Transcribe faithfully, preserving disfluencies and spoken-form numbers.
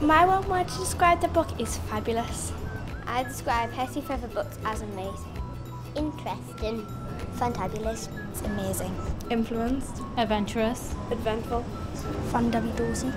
My one word to describe the book is fabulous. I describe Hetty Feather books as amazing, interesting, fantabulous, it's amazing, influenced, adventurous, eventful, fun W. Dorsey.